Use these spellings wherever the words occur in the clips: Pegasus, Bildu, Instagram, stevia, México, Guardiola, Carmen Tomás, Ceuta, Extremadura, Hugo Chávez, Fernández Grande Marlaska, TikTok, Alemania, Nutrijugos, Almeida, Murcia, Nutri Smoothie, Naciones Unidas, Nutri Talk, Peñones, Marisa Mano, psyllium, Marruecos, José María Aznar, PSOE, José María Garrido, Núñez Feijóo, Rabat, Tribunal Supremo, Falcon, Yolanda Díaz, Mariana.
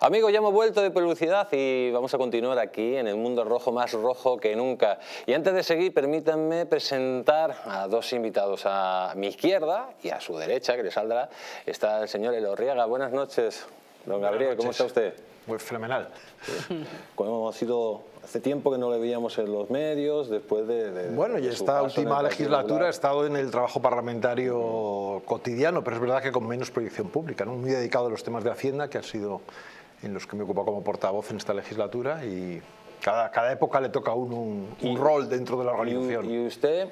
Amigos, ya hemos vuelto de publicidad y vamos a continuar aquí en el mundo rojo, más rojo que nunca. Y antes de seguir, permítanme presentar a dos invitados. A mi izquierda y a su derecha, que le saldrá, está el señor Elorriaga. Buenas noches, don Gabriel. Buenas noches. ¿Cómo está usted? Pues fenomenal. Sí. Como ha sido hace tiempo que no le veíamos en los medios, después de bueno, y esta última legislatura ha estado en el trabajo parlamentario cotidiano, pero es verdad que con menos proyección pública, ¿no? Muy dedicado a los temas de Hacienda, que han sido en los que me he ocupado como portavoz en esta legislatura, y cada época le toca a uno un rol dentro de la organización. Y usted,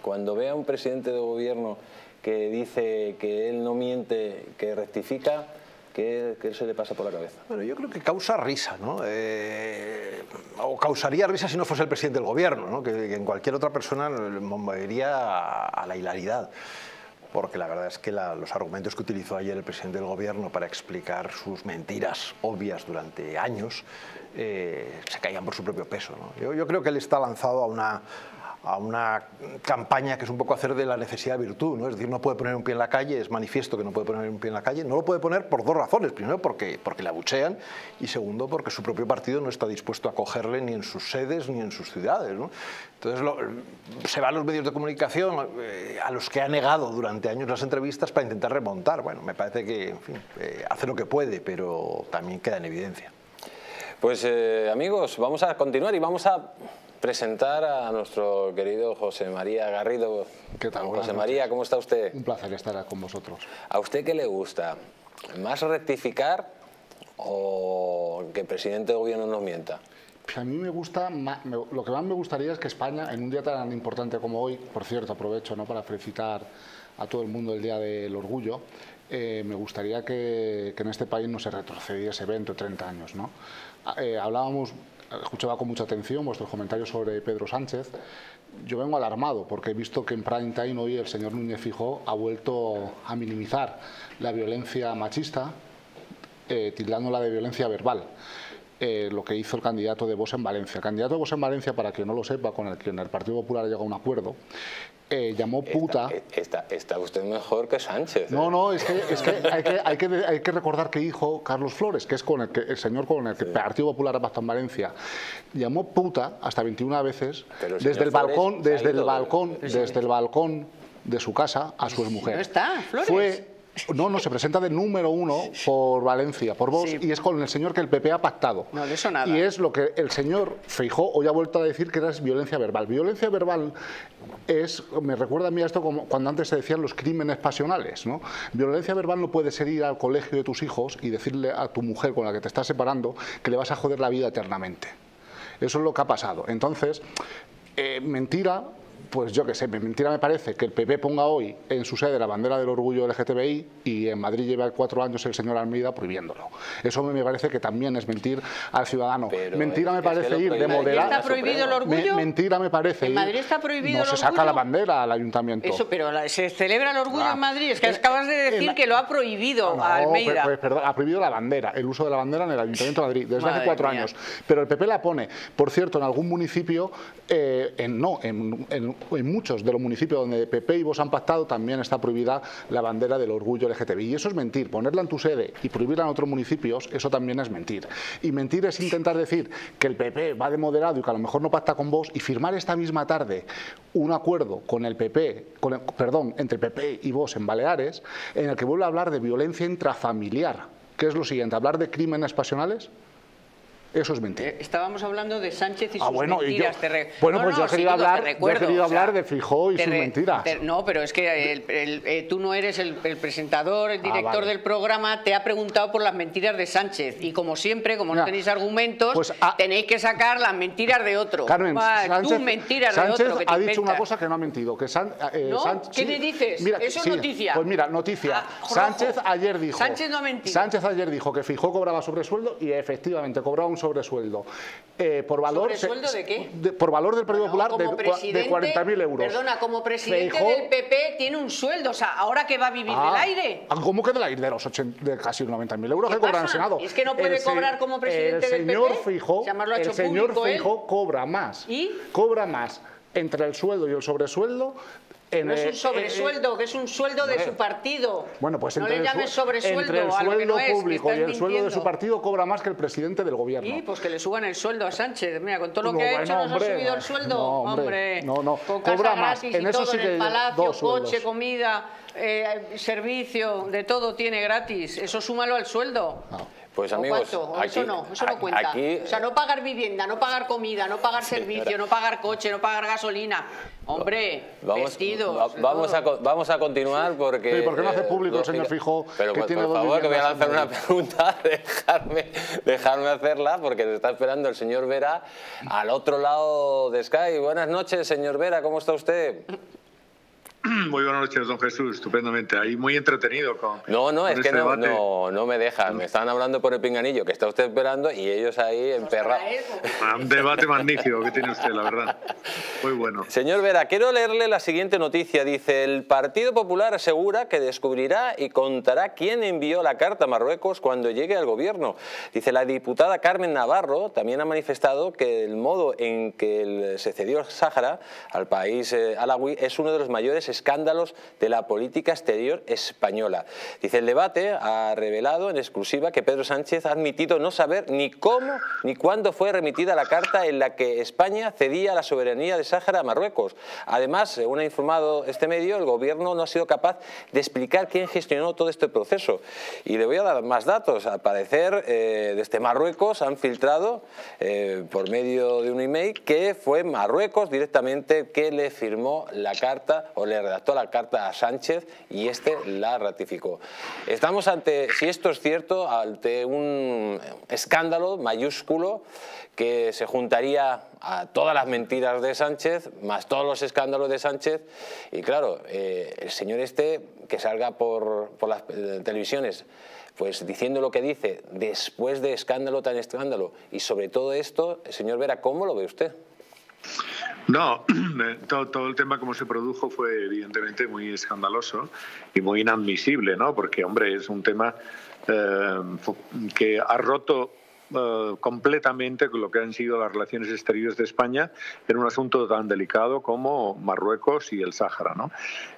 cuando ve a un presidente de gobierno que dice que él no miente, que rectifica, ¿Qué se le pasa por la cabeza? Bueno, yo creo que causa risa, ¿no? O causaría risa si no fuese el presidente del gobierno, ¿no? Que en cualquier otra persona le movería a la hilaridad. Porque la verdad es que los argumentos que utilizó ayer el presidente del gobierno para explicar sus mentiras obvias durante años se caían por su propio peso, ¿no? Yo creo que él está lanzado a una campaña que es un poco hacer de la necesidad virtud, ¿no? Es decir, no puede poner un pie en la calle, es manifiesto que no puede poner un pie en la calle. No lo puede poner por dos razones: primero, porque le abuchean, y segundo, porque su propio partido no está dispuesto a acogerle ni en sus sedes ni en sus ciudades, ¿no? Entonces se va a los medios de comunicación a los que ha negado durante años las entrevistas para intentar remontar. Bueno, me parece que, en fin, hace lo que puede, pero también queda en evidencia. Pues amigos, vamos a continuar y vamos a presentar a nuestro querido José María Garrido. ¿Qué tal? José María, ¿cómo está usted? Un placer estar con vosotros. ¿A usted qué le gusta? ¿Más rectificar o que el presidente de gobierno nos mienta? Pues a mí me gusta, lo que más me gustaría es que España, en un día tan importante como hoy, por cierto, aprovecho, ¿no?, para felicitar a todo el mundo el Día del Orgullo, me gustaría que en este país no se retrocediese 20 o 30 años, ¿no? Escuchaba con mucha atención vuestros comentarios sobre Pedro Sánchez. Yo vengo alarmado porque he visto que en prime time hoy el señor Núñez Feijóo ha vuelto a minimizar la violencia machista, tildándola de violencia verbal. Lo que hizo el candidato de Vox en Valencia. El candidato de Vox en Valencia, para quien no lo sepa, con el que en el Partido Popular llegó a un acuerdo, llamó puta... Está usted mejor que Sánchez, ¿eh? No, es que hay que recordar que dijo Carlos Flores, que es con el señor con el que el Partido Popular ha pactado en Valencia. Llamó puta hasta 21 veces desde el balcón de su casa a su exmujer. No está, Flores. No, se presenta de número 1 por Valencia, por Vox, sí, y es con el señor que el PP ha pactado. No, de eso nada. Y es lo que el señor Feijóo hoy ha vuelto a decir, que era violencia verbal. Violencia verbal es, me recuerda a mí a esto como cuando antes se decían los crímenes pasionales, ¿no? Violencia verbal no puede ser ir al colegio de tus hijos y decirle a tu mujer con la que te estás separando que le vas a joder la vida eternamente. Eso es lo que ha pasado. Entonces, mentira... Pues yo qué sé, mentira me parece que el PP ponga hoy en su sede la bandera del orgullo LGTBI y en Madrid lleva 4 años el señor Almeida prohibiéndolo. Eso me parece que también es mentir al ciudadano. Pero mentira me parece ir de moderado. ¿Está prohibido el orgullo? Mentira me parece ir. ¿En Madrid está prohibido el orgullo? No se saca la bandera al ayuntamiento. Eso, pero se celebra el orgullo en Madrid. Es que acabas de decir que lo ha prohibido a Almeida. Pues, perdón, ha prohibido la bandera, el uso de la bandera en el ayuntamiento de Madrid desde hace 4 años. Pero el PP la pone. Por cierto, en algún municipio, en muchos de los municipios donde PP y Vox han pactado también está prohibida la bandera del orgullo LGTBI. Y eso es mentir. Ponerla en tu sede y prohibirla en otros municipios, eso también es mentir. Y mentir es intentar decir que el PP va de moderado y que a lo mejor no pacta con Vox, y firmar esta misma tarde un acuerdo con el PP, entre PP y Vox en Baleares, en el que vuelve a hablar de violencia intrafamiliar, que es lo siguiente: hablar de crímenes pasionales. Eso es mentira. Estábamos hablando de Sánchez y sus mentiras. Yo he querido hablar de Feijóo y sus mentiras. No, pero es que tú no eres el presentador, el director del programa, te ha preguntado por las mentiras de Sánchez. Y como siempre, como no tenéis argumentos, pues, tenéis que sacar las mentiras de otro. Carmen, Sánchez ha dicho una cosa que no ha mentido. ¿Qué le dices? Mira, eso es noticia. Pues mira, noticia. Sánchez ayer dijo... Sánchez no ha mentido. Sánchez ayer dijo que Feijóo cobraba sobresueldo y efectivamente cobraba un sobresueldo. ¿Sobresueldo de qué? Por valor del Partido Popular de 40.000 euros. Perdona, como presidente del PP tiene un sueldo, o sea, ¿ahora que va a vivir del aire? ¿Cómo que del aire? De los casi 90.000 euros que cobra el Senado. Es que no puede cobrar como presidente del PP. El señor Feijóo cobra más. ¿Y? Cobra más entre el sueldo y el sobresueldo No es un sobresueldo, que es un sueldo de su partido. Bueno, pues no le llames sobresueldo. Entre el sueldo público y el sueldo de su partido cobra más que el presidente del gobierno. Y pues que le suban el sueldo a Sánchez. Mira, con todo lo que ha hecho nos ha subido el sueldo. No, hombre. Con casa cobra gratis más. En y todo, sí, en el palacio, coche, sueldos, comida, servicio, de todo tiene gratis. Eso súmalo al sueldo. No. Pues amigos, aquí, eso no cuenta. Aquí, o sea, no pagar vivienda, no pagar comida, no pagar servicio, no pagar coche, no pagar gasolina. Hombre, vestidos. Vamos a continuar porque... Sí, ¿por qué no hace público el señor Feijóo? Pero que por favor, que voy a lanzar una pregunta, dejarme hacerla, porque se está esperando el señor Vera al otro lado de Sky. Buenas noches, señor Vera, ¿cómo está usted? Muy buenas noches, don Jesús, estupendamente. Ahí muy entretenido con... No me dejan. Me están hablando por el pinganillo, que está usted esperando, y ellos ahí emperrados. Un debate magnífico que tiene usted, la verdad. Muy bueno. Señor Vera, quiero leerle la siguiente noticia. Dice, el Partido Popular asegura que descubrirá y contará quién envió la carta a Marruecos cuando llegue al gobierno. Dice, la diputada Carmen Navarro también ha manifestado que el modo en que se cedió el Sáhara al país alawí es uno de los mayores escándalos de la política exterior española. Dice, el debate ha revelado en exclusiva que Pedro Sánchez ha admitido no saber ni cómo ni cuándo fue remitida la carta en la que España cedía la soberanía de Sáhara a Marruecos. Además, según ha informado este medio, el gobierno no ha sido capaz de explicar quién gestionó todo este proceso. Y le voy a dar más datos. Al parecer, desde Marruecos han filtrado por medio de un email que fue Marruecos directamente que le firmó la carta o le redactó la carta a Sánchez y este la ratificó. Estamos ante, si esto es cierto, ante un escándalo mayúsculo que se juntaría a todas las mentiras de Sánchez, más todos los escándalos de Sánchez. Y claro, el señor este que salga por las televisiones pues diciendo lo que dice después de escándalo tan escándalo. Y sobre todo esto, señor Vera, ¿cómo lo ve usted? No, todo el tema como se produjo fue evidentemente muy escandaloso y muy inadmisible, ¿no? Porque, hombre, es un tema que ha roto completamente lo que han sido las relaciones exteriores de España en un asunto tan delicado como Marruecos y el Sáhara, ¿no?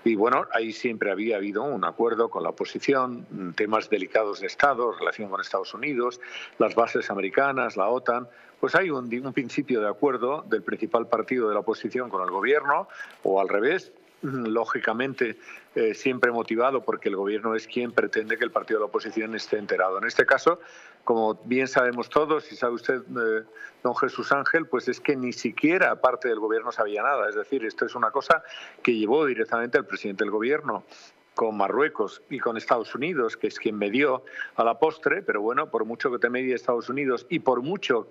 Y bueno, ahí siempre había habido un acuerdo con la oposición, temas delicados de Estado, relación con Estados Unidos, las bases americanas, la OTAN. Pues hay un principio de acuerdo del principal partido de la oposición con el gobierno, o al revés, lógicamente siempre motivado porque el gobierno es quien pretende que el partido de la oposición esté enterado. En este caso, como bien sabemos todos, y sabe usted, don Jesús Ángel, pues es que ni siquiera parte del gobierno sabía nada. Es decir, esto es una cosa que llevó directamente al presidente del gobierno con Marruecos y con Estados Unidos, que es quien medió a la postre, pero bueno, por mucho que te medie Estados Unidos y por mucho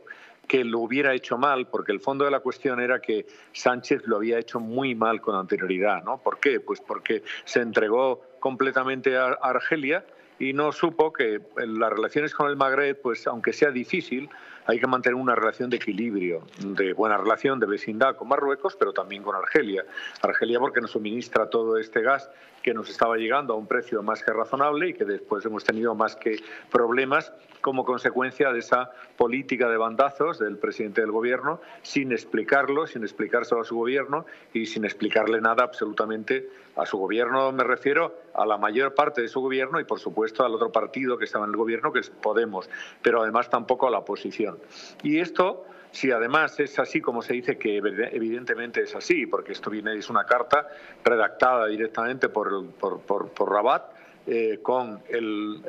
que lo hubiera hecho mal, porque el fondo de la cuestión era que Sánchez lo había hecho muy mal con anterioridad, ¿no? ¿Por qué? Pues porque se entregó completamente a Argelia y no supo que las relaciones con el Magreb, pues aunque sea difícil, hay que mantener una relación de equilibrio, de buena relación, de vecindad con Marruecos, pero también con Argelia. Argelia porque nos suministra todo este gas que nos estaba llegando a un precio más que razonable y que después hemos tenido más que problemas como consecuencia de esa política de bandazos del presidente del gobierno, sin explicarlo, sin explicárselo a su gobierno y sin explicarle nada absolutamente a su gobierno. Me refiero a la mayor parte de su gobierno y, por supuesto, al otro partido que estaba en el gobierno, que es Podemos, pero además tampoco a la oposición. Y esto... Sí, además es así como se dice, que evidentemente es así, porque esto viene, es una carta redactada directamente por Rabat con el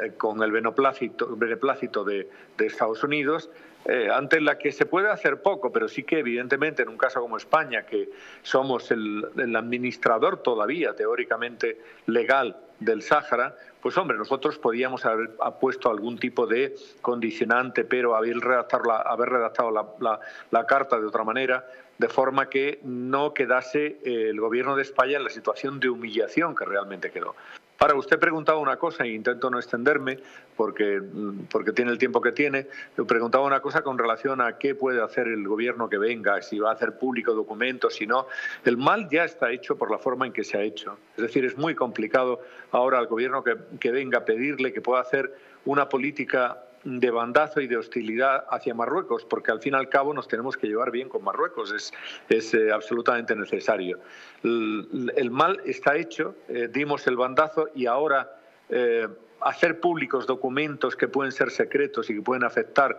beneplácito de Estados Unidos, ante la que se puede hacer poco, pero sí que evidentemente en un caso como España, que somos el administrador todavía teóricamente legal del Sáhara, pues hombre, nosotros podíamos haber puesto algún tipo de condicionante, pero haber redactado la carta de otra manera, de forma que no quedase el gobierno de España en la situación de humillación que realmente quedó. Ahora, usted preguntaba una cosa, e intento no extenderme porque tiene el tiempo que tiene, preguntaba una cosa con relación a qué puede hacer el gobierno que venga, si va a hacer público documentos, si no. El mal ya está hecho por la forma en que se ha hecho. Es decir, es muy complicado ahora al gobierno que venga pedirle que pueda hacer una política de bandazo y de hostilidad hacia Marruecos, porque al fin y al cabo nos tenemos que llevar bien con Marruecos, es absolutamente necesario. El mal está hecho, dimos el bandazo y ahora hacer públicos documentos que pueden ser secretos y que pueden afectar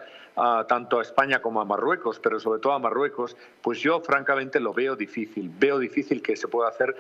tanto a España como a Marruecos, pero sobre todo a Marruecos, pues yo francamente lo veo difícil. Veo difícil que se pueda hacer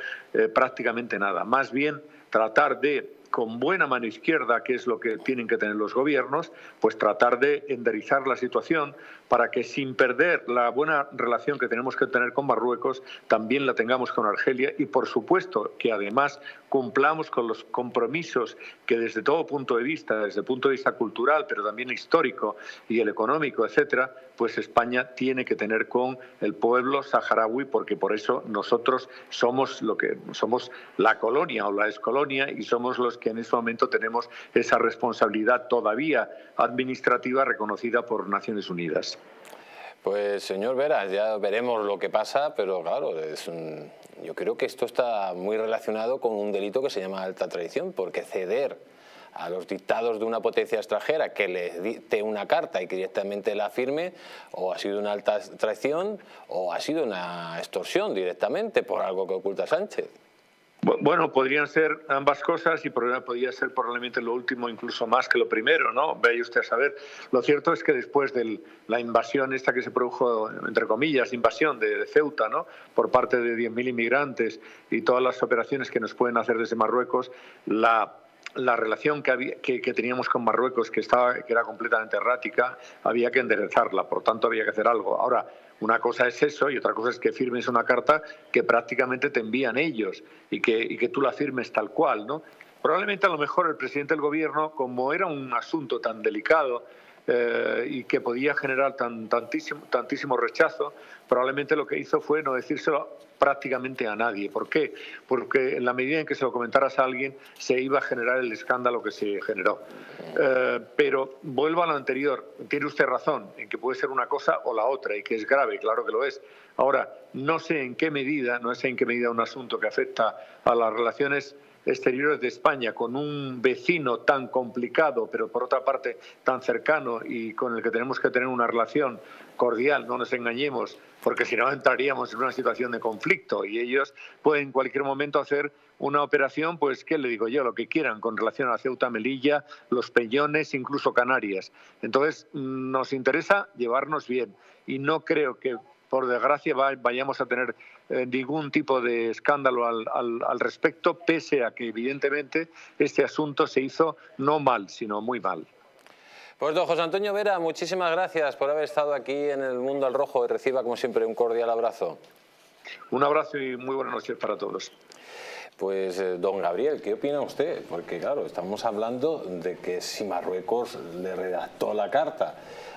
prácticamente nada. Más bien tratar de, con buena mano izquierda, que es lo que tienen que tener los gobiernos, pues tratar de enderizar la situación para que, sin perder la buena relación que tenemos que tener con Marruecos, también la tengamos con Argelia y, por supuesto, que además cumplamos con los compromisos que desde todo punto de vista, desde el punto de vista cultural, pero también histórico y el económico, etcétera, pues España tiene que tener con el pueblo saharaui, porque por eso nosotros somos lo que somos, la colonia o la excolonia, y somos los que en este momento tenemos esa responsabilidad todavía administrativa reconocida por Naciones Unidas. Pues, señor Vera, ya veremos lo que pasa, pero claro, yo creo que esto está muy relacionado con un delito que se llama alta traición, porque ceder a los dictados de una potencia extranjera que les dicte una carta y que directamente la firme, o ha sido una alta traición o ha sido una extorsión directamente por algo que oculta Sánchez. Bueno, podrían ser ambas cosas y podría ser probablemente lo último incluso más que lo primero, ¿no? Vaya usted a saber. Lo cierto es que después de la invasión esta que se produjo, entre comillas, invasión de Ceuta, ¿no?, por parte de 10.000 inmigrantes y todas las operaciones que nos pueden hacer desde Marruecos, la relación que teníamos con Marruecos, que era completamente errática, había que enderezarla, por tanto había que hacer algo. Ahora, una cosa es eso y otra cosa es que firmes una carta que prácticamente te envían ellos y que tú la firmes tal cual, ¿no? Probablemente a lo mejor el presidente del gobierno, como era un asunto tan delicado y que podía generar tantísimo rechazo, probablemente lo que hizo fue no decírselo prácticamente a nadie. ¿Por qué? Porque en la medida en que se lo comentaras a alguien se iba a generar el escándalo que se generó. Pero vuelvo a lo anterior. Tiene usted razón en que puede ser una cosa o la otra y que es grave, claro que lo es. Ahora, no sé en qué medida un asunto que afecta a las relaciones exteriores de España con un vecino tan complicado, pero por otra parte tan cercano y con el que tenemos que tener una relación cordial, no nos engañemos, porque si no entraríamos en una situación de conflicto y ellos pueden en cualquier momento hacer una operación, pues qué le digo yo, lo que quieran con relación a Ceuta, Melilla, Los Peñones, incluso Canarias. Entonces nos interesa llevarnos bien y no creo que, por desgracia, vayamos a tener ningún tipo de escándalo al respecto, pese a que evidentemente este asunto se hizo no mal, sino muy mal. Pues don José Antonio Vera, muchísimas gracias por haber estado aquí en El Mundo al Rojo y reciba como siempre un cordial abrazo. Un abrazo y muy buenas noches para todos. Pues don Gabriel, ¿qué opina usted? Porque claro, estamos hablando de que si Marruecos le redactó la carta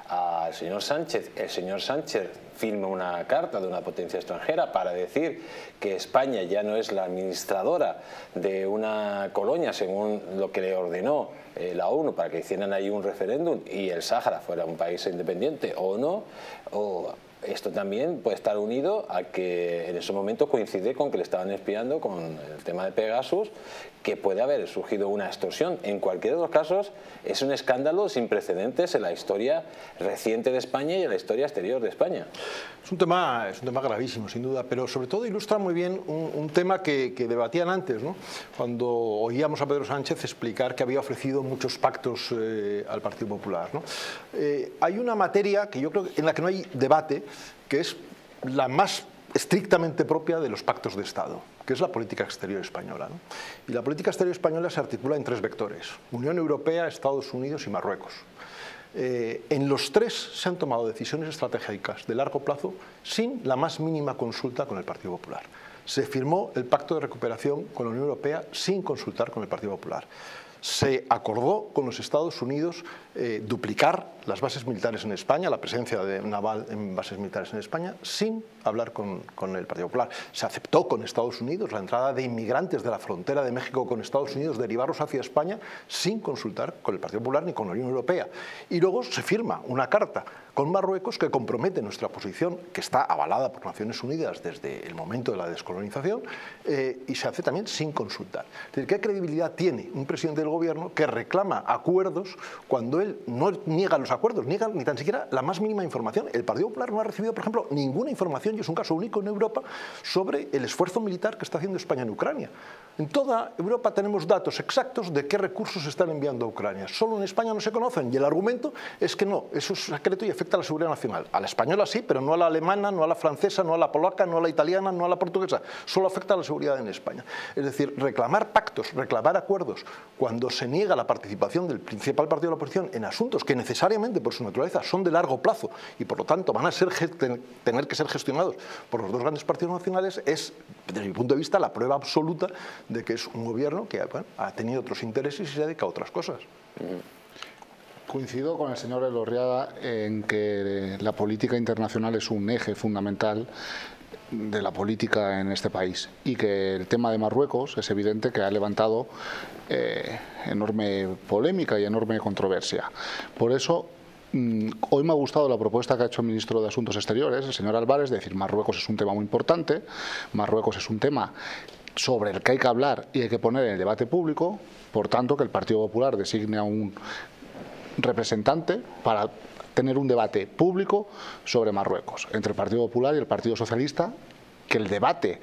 al señor Sánchez, el señor Sánchez firma una carta de una potencia extranjera para decir que España ya no es la administradora de una colonia según lo que le ordenó la ONU para que hicieran ahí un referéndum y el Sáhara fuera un país independiente o no, o esto también puede estar unido a que en ese momento coincide con que le estaban espiando con el tema de Pegasus, que puede haber surgido una extorsión. En cualquiera de los casos es un escándalo sin precedentes en la historia reciente de España y en la historia exterior de España. Es un tema gravísimo, sin duda, pero sobre todo ilustra muy bien un tema que debatían antes, ¿no?, cuando oíamos a Pedro Sánchez explicar que había ofrecido muchos pactos al Partido Popular, ¿no? Hay una materia que yo creo en la que no hay debate, que es la más estrictamente propia de los pactos de Estado, que es la política exterior española, ¿no? Y la política exterior española se articula en tres vectores: Unión Europea, Estados Unidos y Marruecos. En los tres se han tomado decisiones estratégicas de largo plazo sin la más mínima consulta con el Partido Popular. Se firmó el Pacto de Recuperación con la Unión Europea sin consultar con el Partido Popular. Se acordó con los Estados Unidos duplicar las bases militares en España, la presencia de naval en bases militares en España, sin hablar con el Partido Popular. Se aceptó con Estados Unidos la entrada de inmigrantes de la frontera de México con Estados Unidos, derivarlos hacia España, sin consultar con el Partido Popular ni con la Unión Europea. Y luego se firma una carta con Marruecos que compromete nuestra posición, que está avalada por Naciones Unidas desde el momento de la descolonización, y se hace también sin consultar. ¿Qué credibilidad tiene un presidente del gobierno que reclama acuerdos cuando él no niega los acuerdos, niega ni tan siquiera la más mínima información. El Partido Popular no ha recibido, por ejemplo, ninguna información, y es un caso único en Europa, sobre el esfuerzo militar que está haciendo España en Ucrania. En toda Europa tenemos datos exactos de qué recursos se están enviando a Ucrania. Solo en España no se conocen, y el argumento es que no, eso es secreto y afecta a la seguridad nacional. A la española sí, pero no a la alemana, no a la francesa, no a la polaca, no a la italiana, no a la portuguesa. Solo afecta a la seguridad en España. Es decir, reclamar pactos, reclamar acuerdos, cuando se niega la participación del principal partido de la oposición en asuntos que necesariamente por su naturaleza son de largo plazo y por lo tanto van a tener que ser gestionados por los dos grandes partidos nacionales, es, desde mi punto de vista, la prueba absoluta de que es un gobierno que ha tenido otros intereses y se dedica a otras cosas. Coincido con el señor Elorriaga en que la política internacional es un eje fundamental de la política en este país, y que el tema de Marruecos es evidente que ha levantado enorme polémica y enorme controversia. Por eso, hoy me ha gustado la propuesta que ha hecho el ministro de Asuntos Exteriores, el señor Álvarez, de decir Marruecos es un tema muy importante, Marruecos es un tema sobre el que hay que hablar y hay que poner en el debate público, por tanto que el Partido Popular designe a un representante para tener un debate público sobre Marruecos, entre el Partido Popular y el Partido Socialista, que el debate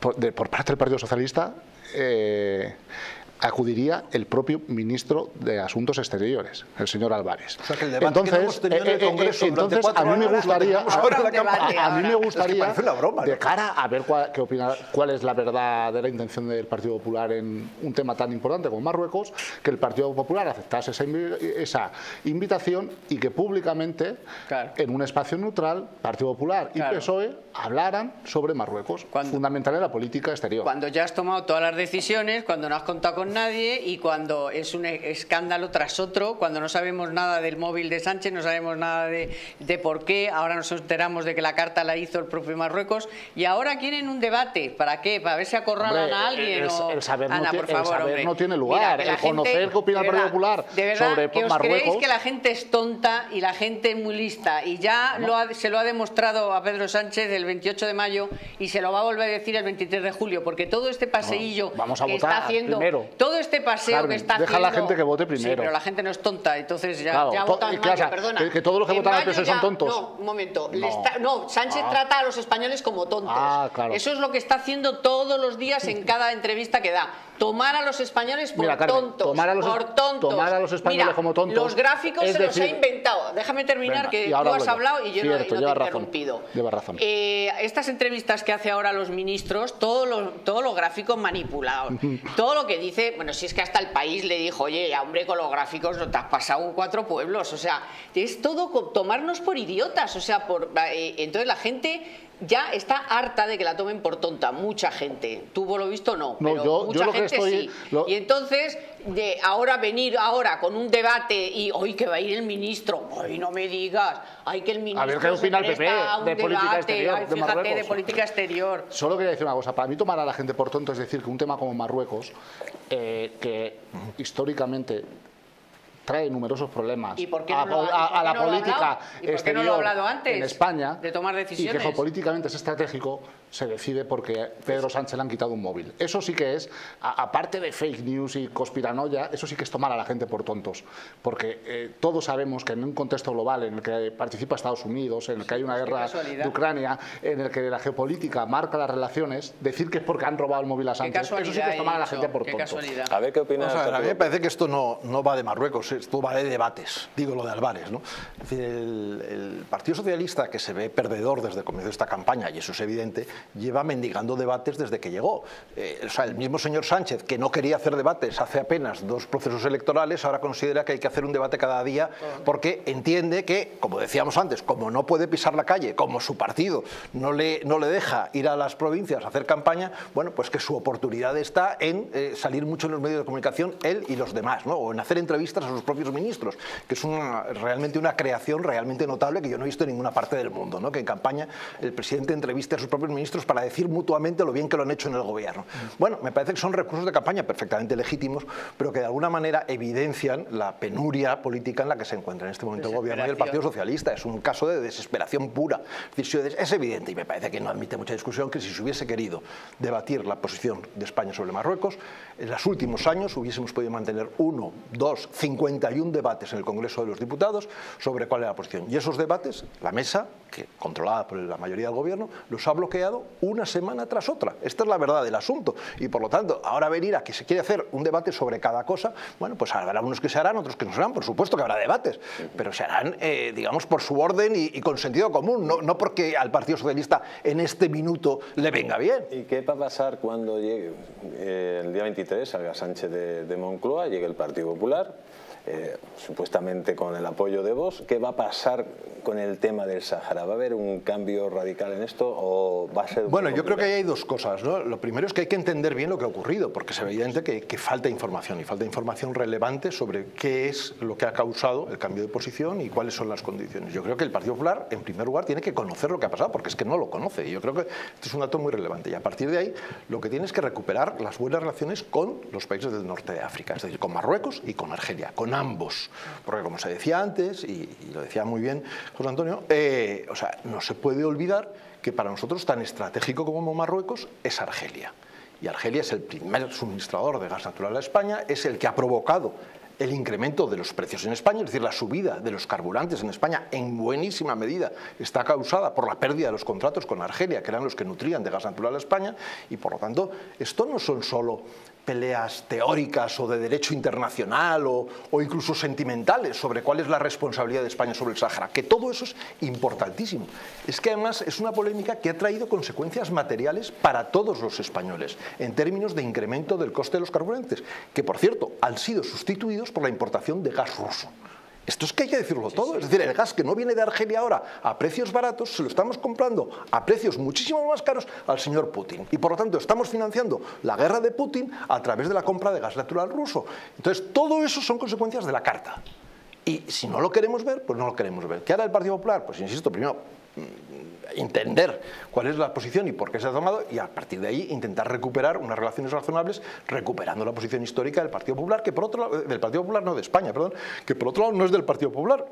por parte del Partido Socialista acudiría el propio ministro de Asuntos Exteriores, el señor Álvarez. O sea, que el debate entonces, que no hemos tenido en el Congreso durante entonces, a mí me gustaría, de cara a ver qué opina, cuál es la verdadera intención del Partido Popular en un tema tan importante como Marruecos, que el Partido Popular aceptase esa invitación y que públicamente, claro, en un espacio neutral, Partido Popular y, claro, PSOE hablaran sobre Marruecos, fundamental en la política exterior. Cuando ya has tomado todas las decisiones, cuando no has contado con nadie y cuando es un escándalo tras otro, cuando no sabemos nada del móvil de Sánchez, no sabemos nada de por qué, ahora nos enteramos de que la carta la hizo el propio Marruecos y ahora quieren un debate, ¿para qué? ¿Para ver si acorralan a alguien? El saber no tiene lugar. Mira, el conocer qué opina el Partido Popular sobre Marruecos. De verdad, creéis que la gente es tonta y la gente es muy lista y ya se lo ha demostrado a Pedro Sánchez el 28 de mayo y se lo va a volver a decir el 23 de julio, porque todo este paseillo que está haciendo... Primero. Todo este paseo, Carmen, que está haciendo... Deja a la gente que vote primero. Sí, pero la gente no es tonta, entonces ya, claro, ya votan en mayo, perdona. Que todos los que votan al PSOE son tontos. No, un momento. No, Sánchez trata a los españoles como tontos. Claro. Eso es lo que está haciendo todos los días en cada entrevista que da. Tomar a los españoles por, mira, Carmen, tontos. Tomar a los españoles, mira, como tontos. Los gráficos se los ha inventado. Déjame terminar, venga, que tú has hablado y yo no te he interrumpido. Lleva razón. Estas entrevistas que hace ahora los ministros, todos los gráficos manipulados, todo lo que dice, bueno, si es que hasta El País le dijo, oye, ya, hombre, con los gráficos no te has pasado cuatro pueblos, o sea, es todo tomarnos por idiotas, o sea, entonces la gente ya está harta de que la tomen por tonta, mucha gente, tú por lo visto no, pero mucha gente sí, y entonces de ahora venir ahora con un debate y hoy que va a ir el ministro, hoy no me digas, hay que el ministro... A ver qué opina el PP de política exterior, de Marruecos. De política exterior. Solo quería decir una cosa, para mí tomar a la gente por tonto es decir que un tema como Marruecos, que históricamente trae numerosos problemas a la política exterior en España de tomar decisiones, y que geopolíticamente es estratégico, se decide porque Pedro Sánchez le han quitado un móvil. Eso sí que es, aparte de fake news y conspiranoia, eso sí que es tomar a la gente por tontos, porque todos sabemos que en un contexto global en el que participa Estados Unidos, en el que hay una guerra de Ucrania, en el que la geopolítica marca las relaciones, decir que es porque han robado el móvil a Sánchez, eso sí que es tomar a la gente por tontos. A ver qué opinas. A mí me parece que esto no va de Marruecos, esto va de debates, digo lo de Álvarez, ¿no? Es decir, el Partido Socialista, que se ve perdedor desde el comienzo de esta campaña, y eso es evidente, lleva mendigando debates desde que llegó. O sea, el mismo señor Sánchez, que no quería hacer debates hace apenas dos procesos electorales, ahora considera que hay que hacer un debate cada día porque entiende que, como decíamos antes, como no puede pisar la calle, como su partido no le deja ir a las provincias a hacer campaña, bueno, pues que su oportunidad está en salir mucho en los medios de comunicación, él y los demás, ¿no? O en hacer entrevistas a sus propios ministros, que es realmente una creación realmente notable que yo no he visto en ninguna parte del mundo, ¿no? Que en campaña el presidente entreviste a sus propios ministros ministros para decir mutuamente lo bien que lo han hecho en el gobierno. Bueno, me parece que son recursos de campaña perfectamente legítimos, pero que de alguna manera evidencian la penuria política en la que se encuentra en este momento el gobierno y el Partido Socialista. Es un caso de desesperación pura. Es evidente, y me parece que no admite mucha discusión, que si se hubiese querido debatir la posición de España sobre Marruecos, en los últimos años hubiésemos podido mantener 1, 2, 51 debates en el Congreso de los Diputados sobre cuál era la posición. Y esos debates, la mesa, que controlada por la mayoría del gobierno, los ha bloqueado una semana tras otra. Esta es la verdad del asunto. Y por lo tanto, ahora venir a que se quiere hacer un debate sobre cada cosa, bueno, pues habrá unos que se harán, otros que no se harán. Por supuesto que habrá debates, pero se harán, digamos, por su orden y con sentido común, no porque al Partido Socialista en este minuto le venga bien. ¿Y qué va a pasar cuando llegue el día 23, salga Sánchez de Moncloa, llegue el Partido Popular, supuestamente con el apoyo de Vox? ¿Qué va a pasar con el tema del Sáhara? ¿Va a haber un cambio radical en esto o va a ser...? Bueno, yo creo que ahí hay dos cosas, ¿no? Lo primero es que hay que entender bien lo que ha ocurrido, porque es evidente que falta información, y falta información relevante sobre qué es lo que ha causado el cambio de posición y cuáles son las condiciones. Yo creo que el Partido Popular, en primer lugar, tiene que conocer lo que ha pasado, porque es que no lo conoce. Yo creo que esto es un dato muy relevante, y a partir de ahí lo que tiene es que recuperar las buenas relaciones con los países del norte de África, es decir, con Marruecos y con Argelia, con ambos, porque como se decía antes, y lo decía muy bien José Antonio, o sea, no se puede olvidar que para nosotros tan estratégico como Marruecos es Argelia, y Argelia es el primer suministrador de gas natural a España, es el que ha provocado el incremento de los precios en España, es decir, la subida de los carburantes en España en buenísima medida está causada por la pérdida de los contratos con Argelia, que eran los que nutrían de gas natural a España, y por lo tanto esto no son solo peleas teóricas o de derecho internacional o incluso sentimentales sobre cuál es la responsabilidad de España sobre el Sáhara, que todo eso es importantísimo. Es que además es una polémica que ha traído consecuencias materiales para todos los españoles en términos de incremento del coste de los carburantes, que por cierto han sido sustituidos por la importación de gas ruso. Esto es que hay que decirlo todo, es decir, el gas que no viene de Argelia ahora a precios baratos, se lo estamos comprando a precios muchísimo más caros al señor Putin. Y por lo tanto estamos financiando la guerra de Putin a través de la compra de gas natural ruso. Entonces todo eso son consecuencias de la carta. Y si no lo queremos ver, pues no lo queremos ver. ¿Qué hará el Partido Popular? Pues insisto, primero entender cuál es la posición y por qué se ha tomado, y a partir de ahí intentar recuperar unas relaciones razonables, recuperando la posición histórica del Partido Popular, que por otro lado, del Partido Popular no de España, perdón, que por otro lado no es del Partido Popular,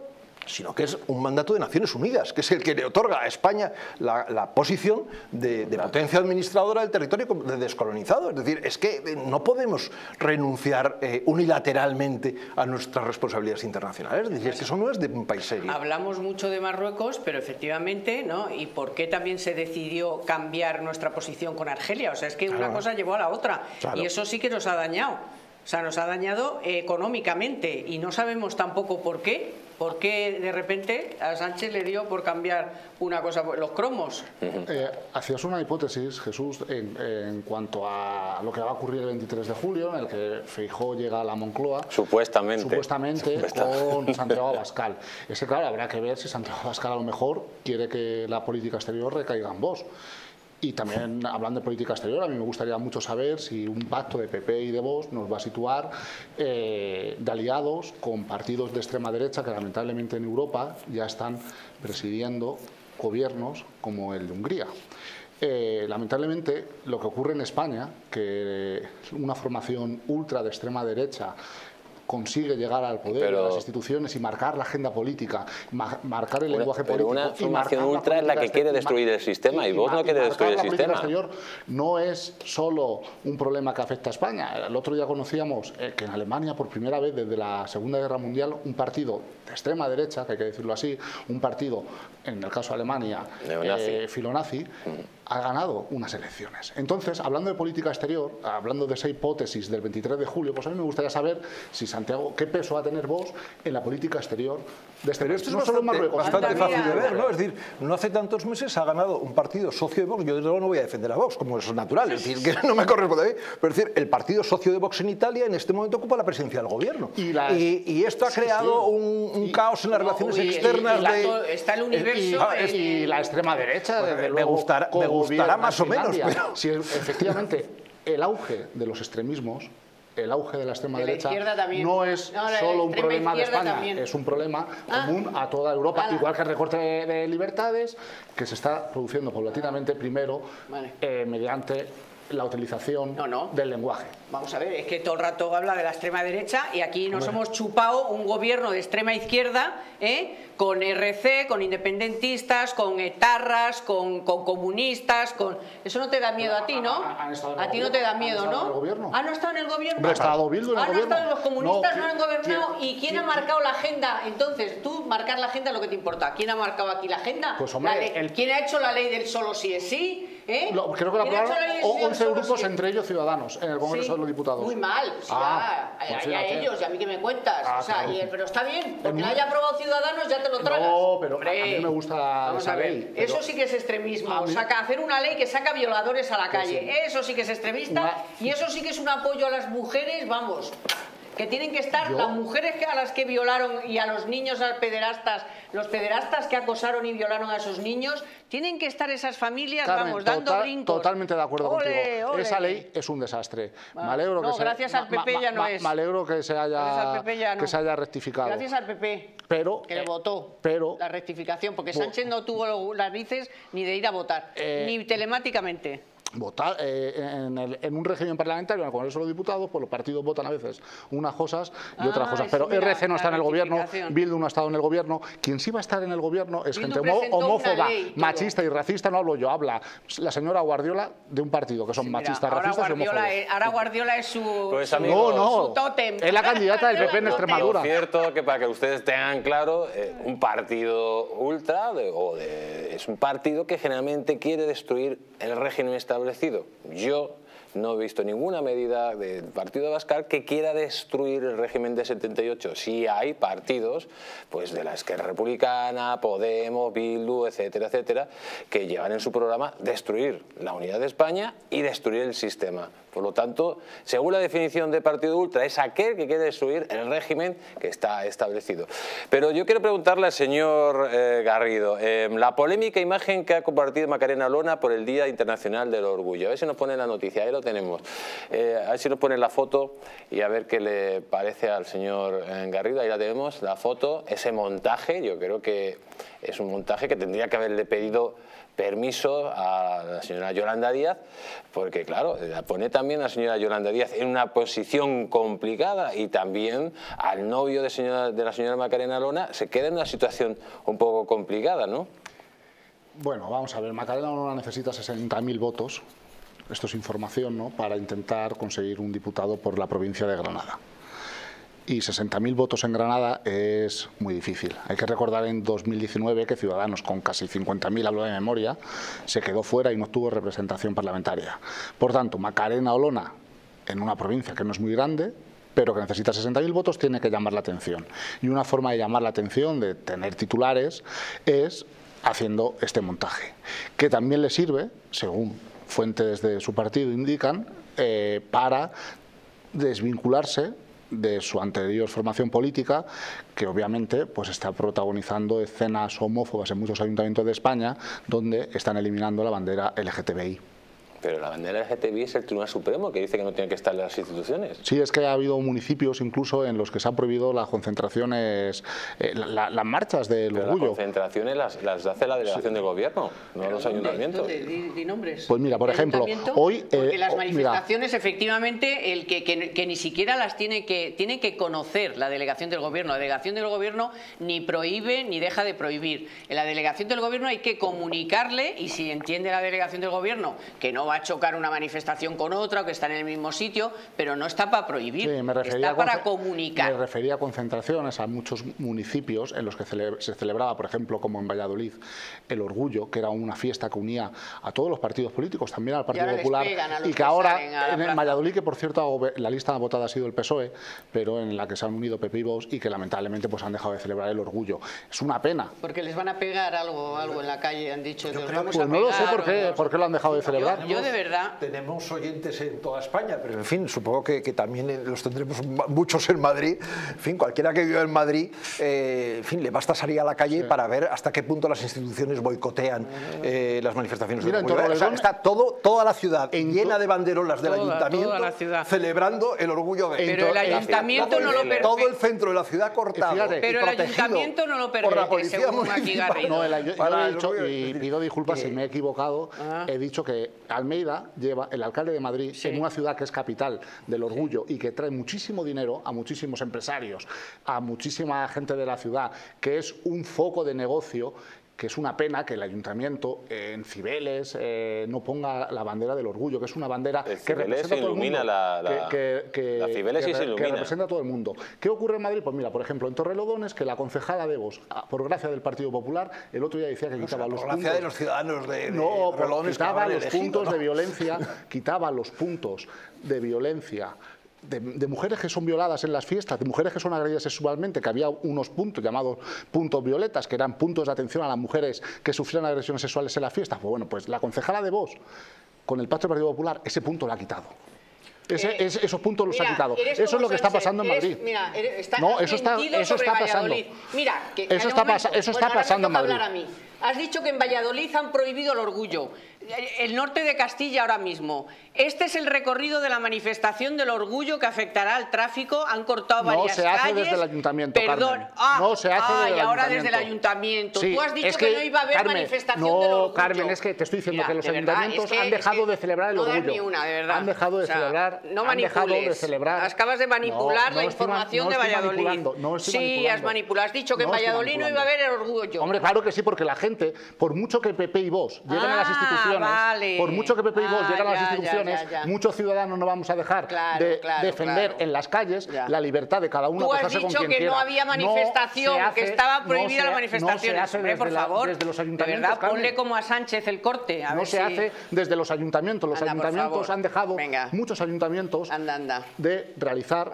sino que es un mandato de Naciones Unidas, que es el que le otorga a España la posición de potencia administradora del territorio descolonizado. Es decir, es que no podemos renunciar unilateralmente a nuestras responsabilidades internacionales. Es decir, es que eso no es de un país serio. Hablamos mucho de Marruecos, pero efectivamente, ¿no? ¿Y por qué también se decidió cambiar nuestra posición con Argelia? O sea, es que claro, una cosa llevó a la otra, claro, y eso sí que nos ha dañado. O sea, nos ha dañado económicamente, y no sabemos tampoco por qué. ¿Por qué de repente a Sánchez le dio por cambiar una cosa, los cromos? Hacías una hipótesis, Jesús, en cuanto a lo que va a ocurrir el 23 de julio, en el que Feijóo llega a la Moncloa, supuestamente con Santiago Abascal. Es que claro, habrá que ver si Santiago Abascal a lo mejor quiere que la política exterior recaiga en Vox. Y también, hablando de política exterior, a mí me gustaría mucho saber si un pacto de PP y de Vox nos va a situar de aliados con partidos de extrema derecha que lamentablemente en Europa ya están presidiendo gobiernos como el de Hungría. Lamentablemente, lo que ocurre en España, que una formación ultra de extrema derecha consigue llegar al poder, a las instituciones y marcar la agenda política, marcar el lenguaje político. Una formación ultra es la que quiere destruir el sistema, y Vox no quiere destruir el sistema. Exterior no es solo un problema que afecta a España. El otro día conocíamos que en Alemania, por primera vez desde la Segunda Guerra Mundial, un partido de extrema derecha, que hay que decirlo así, un partido, en el caso de Alemania, filonazi, ha ganado unas elecciones. Entonces, hablando de política exterior, hablando de esa hipótesis del 23 de julio, pues a mí me gustaría saber si Santiago, ¿qué peso va a tener Vox en la política exterior de este país? No solo en Marruecos. Bastante fácil de ver, ¿no? Es decir, no hace tantos meses ha ganado un partido socio de Vox. Yo desde luego no voy a defender a Vox, como es natural, es decir, que no me corresponde a mí. Pero es decir, el partido socio de Vox en Italia en este momento ocupa la presidencia del gobierno. Y esto ha creado un caos en las relaciones externas. Está el universo y la extrema derecha, desde luego. Me gustará más o menos. Pero... Sí, efectivamente, el auge de los extremismos el auge de la extrema derecha no es solo un problema de España, es un problema común a toda Europa, igual que el recorte de libertades que se está produciendo paulatinamente, primero mediante la utilización del lenguaje. Vamos a ver, es que todo el rato habla de la extrema derecha y aquí nos hemos chupado un gobierno de extrema izquierda, con RC, con independentistas, con etarras, con comunistas, con... Eso no te da miedo a ti, ¿no? A ti no te da miedo, ¿no? Ah, no está en el gobierno. No ha estado Bildu en el gobierno. Ah, no, los comunistas no han gobernado. ¿Y quién ha marcado la agenda? Entonces, tú marcar la agenda es lo que te importa. ¿Quién ha marcado aquí la agenda? Pues hombre, ¿quién ha hecho la ley del solo sí es sí? Creo que la palabra 11 grupos, entre ellos Ciudadanos, en el Congreso de los Diputados. Muy mal, a ellos y a mí que me cuentas. Pero está bien, porque la haya aprobado Ciudadanos ya te lo tragas. No, pero a mí me gusta esa ley. Eso sí que es extremismo, hacer una ley que saca violadores a la calle. Pues sí. Eso sí que es extremista y eso sí que es un apoyo a las mujeres, vamos... Que tienen que estar las mujeres a las que violaron y a los niños, a los pederastas que acosaron y violaron a esos niños, tienen que estar esas familias, Carmen, dando brincos. Totalmente de acuerdo contigo. Esa ley es un desastre. Me alegro que se haya rectificado. Gracias al PP, pero, que le votó la rectificación, porque Sánchez no tuvo las narices ni de ir a votar, ni telemáticamente. Votar en un régimen parlamentario, en el Congreso de los Diputados, pues los partidos votan a veces unas cosas y otras cosas. Pero RC no está en el gobierno, Bildu no ha estado en el gobierno. Quien sí va a estar en el gobierno es gente homófoba, machista y racista. No hablo yo, habla la señora Guardiola de un partido que son machistas, racistas y homófobos. Ahora Guardiola es su, su tótem. Es la candidata del PP en Extremadura. Lo cierto que para que ustedes tengan claro, un partido ultra es un partido que generalmente quiere destruir el régimen establecido. Yo no he visto ninguna medida del partido de Abascal que quiera destruir el régimen de 78. Sí hay partidos, pues de la Esquerra Republicana, Podemos, Bildu, etcétera, etcétera, que llevan en su programa destruir la unidad de España y destruir el sistema. Por lo tanto, según la definición de partido ultra, es aquel que quiere destruir el régimen que está establecido. Pero yo quiero preguntarle al señor Garrido, la polémica imagen que ha compartido Macarena Olona por el Día Internacional del Orgullo. A ver si nos pone la noticia, ahí lo tenemos. A ver si nos pone la foto y a ver qué le parece al señor Garrido. Ahí la tenemos, la foto, ese montaje, yo creo que es un montaje que tendría que haberle pedido permiso a la señora Yolanda Díaz, porque claro, la pone también a la señora Yolanda Díaz en una posición complicada y también al novio de la señora Macarena Olona se queda en una situación un poco complicada, ¿no? Bueno, vamos a ver, Macarena Olona necesita 60.000 votos, esto es información, ¿no?, para intentar conseguir un diputado por la provincia de Granada. Y 60.000 votos en Granada es muy difícil. Hay que recordar en 2019 que Ciudadanos, con casi 50.000, hablo de memoria, se quedó fuera y no tuvo representación parlamentaria. Por tanto, Macarena Olona, en una provincia que no es muy grande, pero que necesita 60.000 votos, tiene que llamar la atención. Y una forma de llamar la atención, de tener titulares, es haciendo este montaje, que también le sirve, según fuentes de su partido indican, para desvincularse de su anterior formación política, que obviamente pues está protagonizando escenas homófobas en muchos ayuntamientos de España donde están eliminando la bandera LGTBI. Pero la bandera LGTBI es el Tribunal Supremo que dice que no tiene que estar en las instituciones. Sí, es que ha habido municipios incluso en los que se han prohibido las concentraciones, las marchas del orgullo. Las concentraciones las hace la delegación del gobierno, no los ayuntamientos. ¿Di nombres? Pues mira, por ejemplo, hoy... Porque las manifestaciones, efectivamente, el que ni siquiera las tiene que conocer la delegación del gobierno. La delegación del gobierno ni prohíbe ni deja de prohibir. En la delegación del gobierno hay que comunicarle, y si entiende la delegación del gobierno que no va a chocar una manifestación con otra o que está en el mismo sitio, pero no está para prohibir, está para comunicar. Me refería a concentraciones, a muchos municipios en los que se celebraba, por ejemplo, como en Valladolid, el Orgullo, que era una fiesta que unía a todos los partidos políticos, también al Partido Popular, y que ahora en Valladolid, que por cierto la lista votada ha sido el PSOE, pero en la que se han unido PP y Vox y que lamentablemente pues han dejado de celebrar el Orgullo. Es una pena. Porque les van a pegar algo en la calle, han dicho. Pues no lo sé por qué lo han dejado de celebrar. Yo de verdad. Tenemos oyentes en toda España, pero en fin, supongo que también los tendremos muchos en Madrid. En fin, cualquiera que viva en Madrid, en fin, le basta salir a la calle para ver hasta qué punto las instituciones boicotean las manifestaciones. Mira, de la comunidad. O sea, está toda la ciudad llena de banderolas del ayuntamiento celebrando el orgullo de... Pero el ayuntamiento no lo permite. Todo el centro de la ciudad cortado. Pero el ayuntamiento no lo permite, según aquí Garrido. No, yo he dicho, y pido disculpas si me he equivocado, he dicho que Almeida lleva, el alcalde de Madrid, en una ciudad que es capital del orgullo y que trae muchísimo dinero a muchísimos empresarios, a muchísima gente de la ciudad, que es un foco de negocio, que es una pena que el ayuntamiento en Cibeles no ponga la bandera del orgullo, que es una bandera que representa todo el mundo. La Cibeles se ilumina. Que representa a todo el mundo. ¿Qué ocurre en Madrid? Pues mira, por ejemplo, en Torrelodones, que la concejala de Vox, por gracia del Partido Popular, el otro día decía que quitaba los puntos... Por gracia de los ciudadanos de Torrelodones... Quitaba los puntos de violencia, quitaba los puntos de violencia... De mujeres que son violadas en las fiestas, de mujeres que son agredidas sexualmente, que había unos puntos llamados puntos violetas, que eran puntos de atención a las mujeres que sufrían agresiones sexuales en las fiestas. Pues bueno, pues la concejala de Vox, con el pacto del Partido Popular, ese punto lo ha quitado. Esos puntos los ha quitado. Eso es lo que está pasando en Madrid. Mira, eso está pasando. Mira, que eso está pasando en Madrid. Has dicho que en Valladolid han prohibido el orgullo. El norte de Castilla ahora mismo. Este es el recorrido de la manifestación del orgullo que afectará al tráfico. Han cortado varias calles. No se hace desde el ayuntamiento, Carmen. No se hace desde el ayuntamiento. Y ahora desde el ayuntamiento. Tú has dicho que no iba a haber manifestación del orgullo. No, Carmen, es que te estoy diciendo que los ayuntamientos han dejado de celebrar el orgullo. No das ni una, de verdad. Han dejado de celebrar. No manipules. Acabas de manipular la información de Valladolid. Sí, has manipulado. Has dicho que en Valladolid no iba a haber el orgullo. Hombre, claro que sí, porque la gente, por mucho que PP y Vox lleguen a las instituciones, por mucho que PP y Vox lleguen a las instituciones, muchos ciudadanos no vamos a dejar de defender en las calles la libertad de cada uno. Tú has dicho que no había manifestación, que estaba prohibida la manifestación. Por favor, desde los ayuntamientos, de verdad, ponle como a Sánchez el corte. No se hace desde los ayuntamientos. Los ayuntamientos han dejado, muchos ayuntamientos, de realizar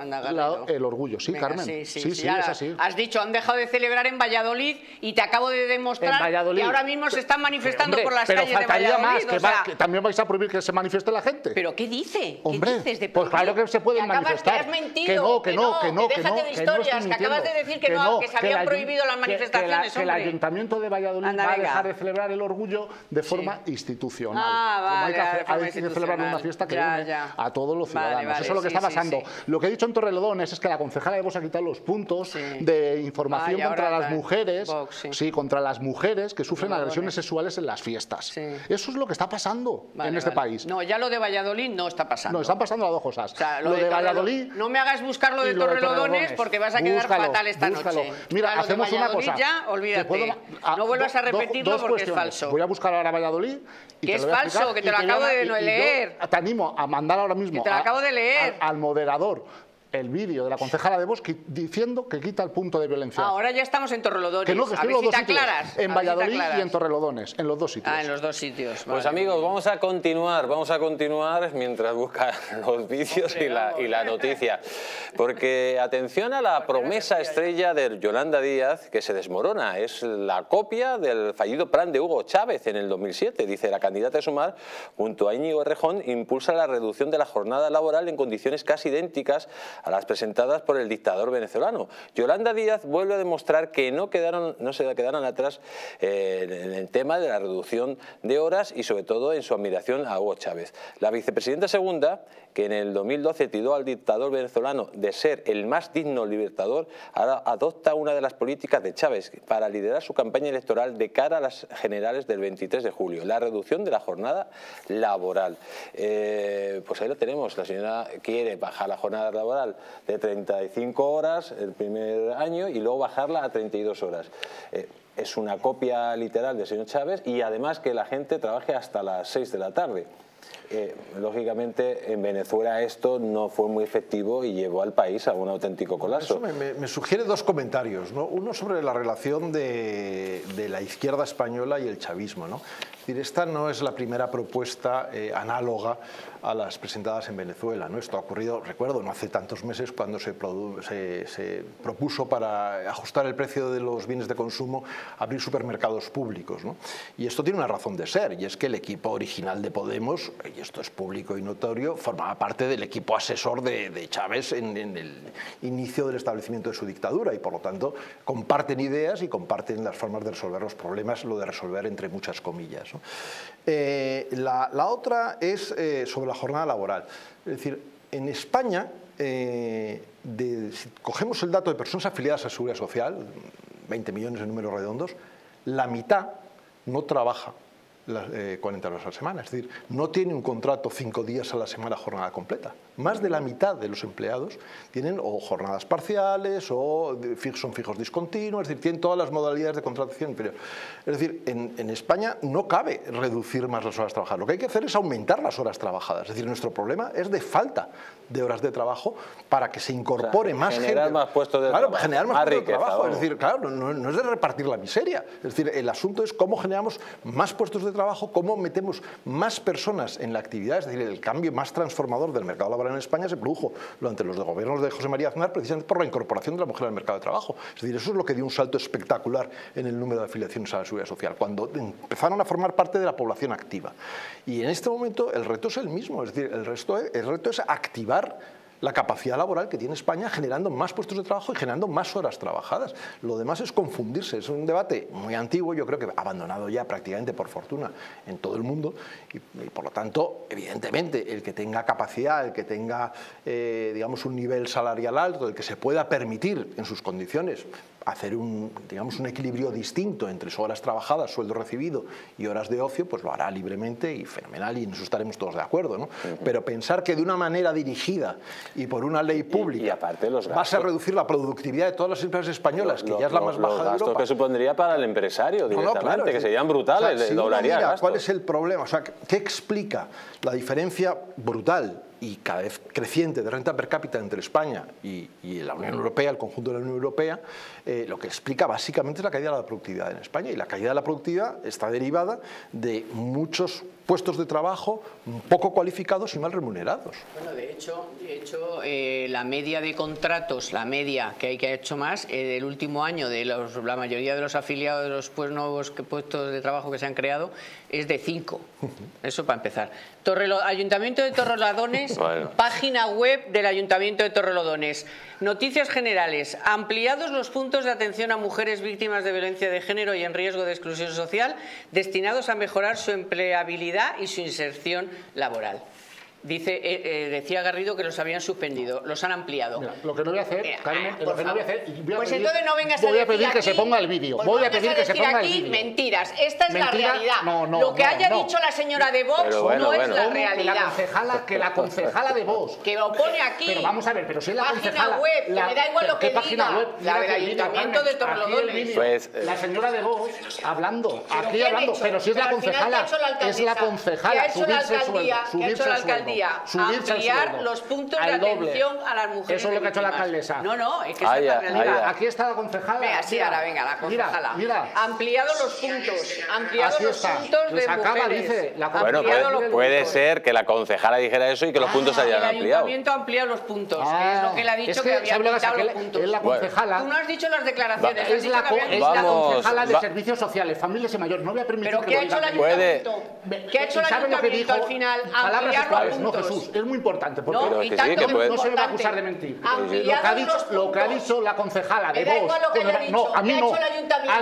el orgullo. Sí, Carmen. Sí, es así. Has dicho, han dejado de celebrar en Valladolid y te acabo de demostrar que ahora mismo se están manifestando por las calles de Valladolid. Más, que también vais a prohibir que se manifieste la gente. ¿Pero qué dice? Hombre, ¿qué dices de pues claro que se pueden manifestar. Que has mentido, que no. Déjate de historias, que acabas de decir que se habían prohibido las manifestaciones. Que el ayuntamiento de Valladolid va a dejar de celebrar el orgullo de forma institucional. Hay que celebrar una fiesta que une a todos los ciudadanos. Eso es lo que está pasando. Lo que he dicho en Torrelodones es que la concejala de Vox ha quitado los puntos de información contra las mujeres, contra las mujeres que sufren agresiones sexuales en las fiestas. Eso es lo que está pasando en este país. No, ya lo de Valladolid no está pasando. No, están pasando las dos cosas. O sea, lo de Valladolid... No me hagas buscar lo de Torrelodones porque vas a quedar fatal esta noche. Mira, hacemos una cosa. Ya, olvídate. No vuelvas a repetirlo porque es falso. Voy a buscar ahora Valladolid. Que es falso, que te lo acabo de leer. Te animo a mandar ahora mismo... Acabo de leer. Al moderador el vídeo de la concejala de Vox diciendo que quita el punto de violencia. Ahora ya estamos en Torrelodones. Que no, que estoy en los dos sitios. En Valladolid y en Torrelodones. En los dos sitios. Ah, en los dos sitios. Pues vale, amigos, vamos a continuar. Vamos a continuar mientras buscan los vídeos y la noticia. Porque atención a la promesa estrella de Yolanda Díaz que se desmorona. Es la copia del fallido plan de Hugo Chávez en el 2007. Dice, la candidata de Sumar, junto a Íñigo Errejón, impulsa la reducción de la jornada laboral en condiciones casi idénticas a las presentadas por el dictador venezolano. Yolanda Díaz vuelve a demostrar que no se quedaron atrás en el tema de la reducción de horas y sobre todo en su admiración a Hugo Chávez. La vicepresidenta segunda, que en el 2012 tildó al dictador venezolano de ser el más digno libertador, ahora adopta una de las políticas de Chávez para liderar su campaña electoral de cara a las generales del 23 de julio, la reducción de la jornada laboral. Pues ahí lo tenemos, la señora quiere bajar la jornada laboral de 35 horas el primer año y luego bajarla a 32 horas. Es una copia literal del señor Chávez y además que la gente trabaje hasta las 6 de la tarde. Lógicamente en Venezuela esto no fue muy efectivo y llevó al país a un auténtico colapso. Eso me sugiere dos comentarios, ¿no? Uno sobre la relación de la izquierda española y el chavismo, ¿no? Es decir, esta no es la primera propuesta análoga a las presentadas en Venezuela, ¿no? Esto ha ocurrido, recuerdo, no hace tantos meses cuando se propuso para ajustar el precio de los bienes de consumo abrir supermercados públicos, ¿no? Y esto tiene una razón de ser, y es que el equipo original de Podemos, y esto es público y notorio, formaba parte del equipo asesor de Chávez en el inicio del establecimiento de su dictadura, y por lo tanto comparten ideas y comparten las formas de resolver los problemas, lo de resolver entre muchas comillas, ¿no? La otra es sobre la jornada laboral. Es decir, en España, si cogemos el dato de personas afiliadas a la Seguridad Social, 20 millones en números redondos, la mitad no trabaja las 40 horas a la semana, es decir, no tiene un contrato 5 días a la semana jornada completa. Más de la mitad de los empleados tienen o jornadas parciales o son fijos discontinuos, es decir, tienen todas las modalidades de contratación inferior. Es decir, en España no cabe reducir más las horas trabajadas, lo que hay que hacer es aumentar las horas trabajadas, es decir, nuestro problema es de falta de horas de trabajo para que se incorpore, o sea, más generar gente, más puestos de trabajo, generar más puestos de trabajo, es decir, claro, no es de repartir la miseria, es decir, el asunto es cómo generamos más puestos de trabajo, cómo metemos más personas en la actividad, es decir, el cambio más transformador del mercado laboral en España se produjo durante los gobiernos de José María Aznar precisamente por la incorporación de la mujer al mercado de trabajo, es decir, eso es lo que dio un salto espectacular en el número de afiliaciones a la Seguridad Social, cuando empezaron a formar parte de la población activa. Y en este momento el reto es el mismo, es decir, el reto es activar la capacidad laboral que tiene España generando más puestos de trabajo y generando más horas trabajadas. Lo demás es confundirse, es un debate muy antiguo, yo creo que abandonado ya prácticamente por fortuna en todo el mundo, y por lo tanto, evidentemente, el que tenga capacidad, el que tenga digamos, un nivel salarial alto, el que se pueda permitir en sus condiciones hacer digamos, un equilibrio distinto entre horas trabajadas, sueldo recibido y horas de ocio, pues lo hará libremente y fenomenal, y en eso estaremos todos de acuerdo, ¿no? Pero pensar que de una manera dirigida y por una ley pública y aparte los gastos, vas a reducir la productividad de todas las empresas españolas, que ya es la más baja de Europa. Los gastos que supondría para el empresario directamente, claro, que serían brutales, o sea, si doblaría uno mira gastos. ¿Cuál es el problema? O sea, ¿qué explica la diferencia brutal y cada vez creciente de renta per cápita entre España y la Unión Europea, el conjunto de la Unión Europea? Lo que explica básicamente es la caída de la productividad en España, y la caída de la productividad está derivada de muchos puestos de trabajo poco cualificados y mal remunerados. Bueno, de hecho la media de contratos, la media que hay que ha hecho más del último año de la mayoría de los afiliados de los nuevos puestos de trabajo que se han creado es de 5. Eso para empezar. Ayuntamiento de Torrelodones. Bueno. Página web del Ayuntamiento de Torrelodones. Noticias generales. Ampliados los puntos de atención a mujeres víctimas de violencia de género y en riesgo de exclusión social, destinados a mejorar su empleabilidad y su inserción laboral. Decía Garrido que los habían suspendido, los han ampliado. Mira, lo que no voy a hacer, Carmen, lo que no voy a hacer, pues entonces no vengas a decir aquí, voy a pedir que se ponga el vídeo, voy a pedir que se ponga el vídeo. Mentiras, esta es la realidad. No, lo que haya dicho la señora de Vox no es la realidad. Que la concejala de Vox, que lo pone aquí. Pero vamos a ver, pero si es la concejala web, que me da igual lo que diga, la del Ayuntamiento de Torrelodones. La señora de Vox hablando, aquí hablando, pero si es la concejala, subirse el sueldo. Ampliar los puntos de atención a las mujeres. Eso es lo que ha hecho la alcaldesa. No, es que es la realidad. Aquí está la concejala. Venga, sí, ahora venga, la concejala. Mira. Ampliado los puntos. Ampliado los puntos de mujeres. Bueno, puede ser que la concejala dijera eso y que los puntos se hayan ampliado. El ayuntamiento ha ampliado los puntos. Es lo que le ha dicho, que había ampliado los puntos. Es la concejala. Tú no has dicho las declaraciones. Es la concejala de Servicios Sociales, Familias y Mayores. No voy a permitir que lo diga. ¿Qué ha hecho el ayuntamiento al final? Ampliar los puntos. No, Jesús, es muy importante, porque no se le va a acusar de mentir. Lo que ha dicho la concejala de Vox, ha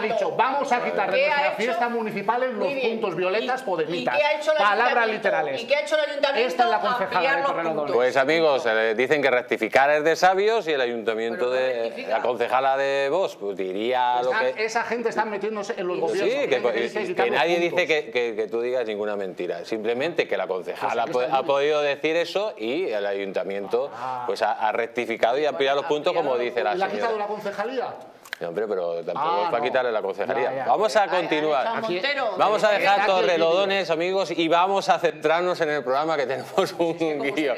dicho, vamos a quitar de nuestras fiestas municipales los puntos violetas podemitas, palabras literales. ¿Y qué ha hecho el ayuntamiento? Esta es la concejala de Torrelodones. Pues amigos, dicen que rectificar es de sabios, y el ayuntamiento de la concejala de Vox pues diría lo que... Esa gente está metiéndose en los gobiernos. Sí, que nadie dice que tú digas ninguna mentira, simplemente que la concejala ha podido decir eso y el ayuntamiento pues ha rectificado y ha ampliado los puntos, como dice la señora. ¿La ha quitado la concejalía? No, hombre, pero tampoco es para quitarle la concejalía. Ya. Vamos a continuar. Vamos a dejar Torrelodones, amigos, y vamos a centrarnos en el programa, que tenemos un guío.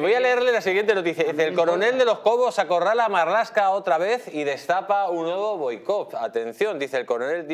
Voy a leerle la siguiente noticia. Dice, el coronel de los Cobos acorrala a Marlaska otra vez y destapa un nuevo boicot. Atención, dice, el coronel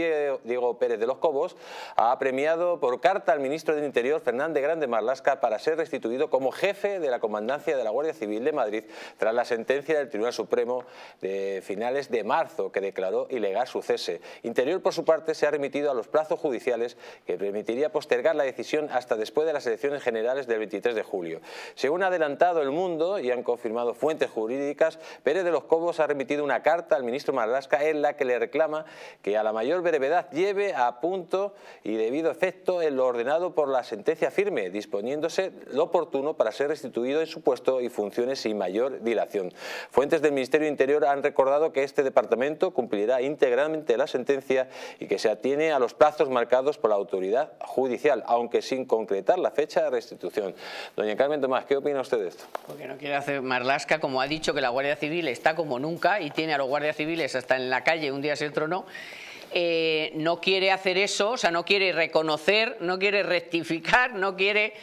Diego Pérez de los Cobos ha premiado por carta al ministro del Interior, Fernández Grande Marlaska, para ser restituido como jefe de la Comandancia de la Guardia Civil de Madrid tras la sentencia del Tribunal Supremo de finales de marzo, que declaró ilegal su cese. Interior, por su parte, se ha remitido a los plazos judiciales que permitiría postergar la decisión hasta después de las elecciones generales del 23 de julio. Según ha adelantado El Mundo y han confirmado fuentes jurídicas, Pérez de los Cobos ha remitido una carta al ministro Marlaska en la que le reclama que a la mayor brevedad lleve a punto y debido efecto en lo ordenado por la sentencia firme, disponiéndose lo oportuno para ser restituido en su puesto y funciones sin mayor dilación. Fuentes del Ministerio Interior han recordado que este departamento cumplirá íntegramente la sentencia y que se atiene a los plazos marcados por la autoridad judicial, aunque sin concretar la fecha de restitución. Doña Carmen Tomás, ¿qué opina usted de esto? Porque no quiere hacer Marlaska, como ha dicho, que la Guardia Civil está como nunca y tiene a los guardias civiles hasta en la calle, un día sí, otro no. No quiere hacer eso, o sea, no quiere reconocer, no quiere rectificar, no quiere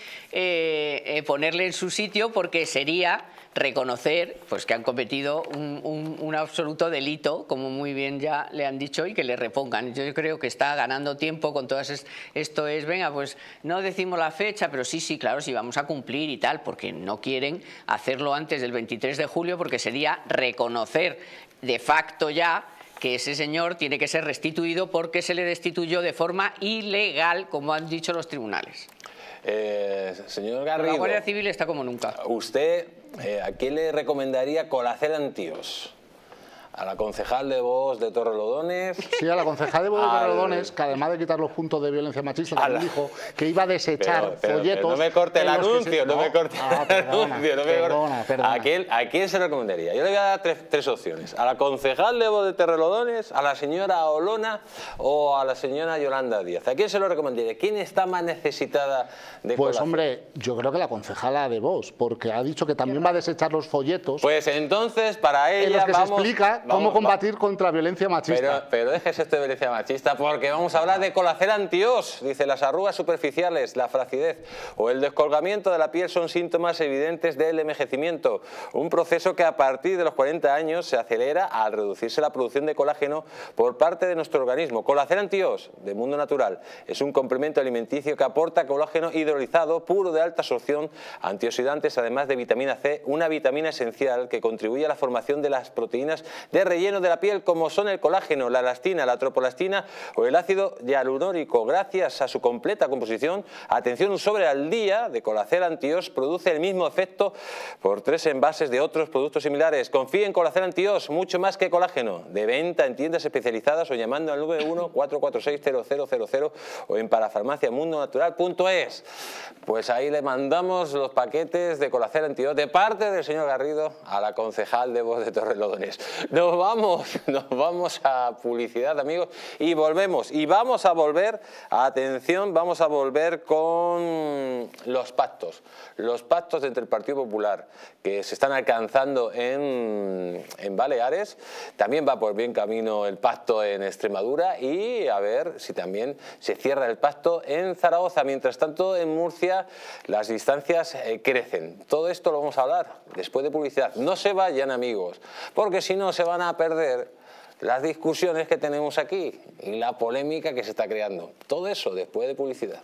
ponerle en su sitio, porque sería reconocer pues que han cometido un absoluto delito, como muy bien ya le han dicho, y que le repongan. Yo creo que está ganando tiempo con todas esto es, venga, pues no decimos la fecha, pero sí, claro, sí vamos a cumplir y tal, porque no quieren hacerlo antes del 23 de julio porque sería reconocer de facto ya que ese señor tiene que ser restituido porque se le destituyó de forma ilegal, como han dicho los tribunales. Señor Garrido, la Guardia Civil está como nunca. ¿Usted a quién le recomendaría colacer antíos? ¿A la concejal de Vox de Torrelodones? Sí, a la concejal de Vox de Torrelodones, que además de quitar los puntos de violencia machista, también dijo que iba a desechar folletos... Pero no me corte el anuncio, no me corte el anuncio, no me corte... ¿A quién se recomendaría? Yo le voy a dar tres opciones. A la concejal de Vox de Torrelodones, a la señora Olona o a la señora Yolanda Díaz. ¿A quién se lo recomendaría? ¿Quién está más necesitada de colación? Pues hombre, yo creo que la concejala de Vox, porque ha dicho que también va a desechar los folletos... Pues entonces, para ella vamos... ¿Cómo combatir contra violencia machista? Pero déjese esto de violencia machista, porque vamos a hablar de colacer antios. Dice, las arrugas superficiales, la fragilidad o el descolgamiento de la piel son síntomas evidentes del envejecimiento, un proceso que a partir de los 40 años se acelera al reducirse la producción de colágeno por parte de nuestro organismo. Colacer antios, de Mundo Natural, es un complemento alimenticio que aporta colágeno hidrolizado puro de alta absorción, antioxidantes, además de vitamina C, una vitamina esencial que contribuye a la formación de las proteínas de relleno de la piel, como son el colágeno, la elastina, la tropolastina o el ácido hialurónico. Gracias a su completa composición, atención, un sobre al día de Colacel Antios produce el mismo efecto por 3 envases de otros productos similares. Confíe en Colacel Antios, mucho más que colágeno. De venta en tiendas especializadas o llamando al 914460000 o en parafarmaciamundonatural.es. Pues ahí le mandamos los paquetes de Colacel Antios de parte del señor Garrido a la concejal de Vox de Torrelodones. Nos vamos a publicidad, amigos, y volvemos. Y vamos a volver, atención, vamos a volver con los pactos entre el Partido Popular que se están alcanzando en Baleares. También va por bien camino el pacto en Extremadura y a ver si también se cierra el pacto en Zaragoza. Mientras tanto, en Murcia las distancias crecen. Todo esto lo vamos a hablar después de publicidad. No se vayan, amigos, porque si no se van a perder las discusiones que tenemos aquí y la polémica que se está creando. Todo eso después de publicidad.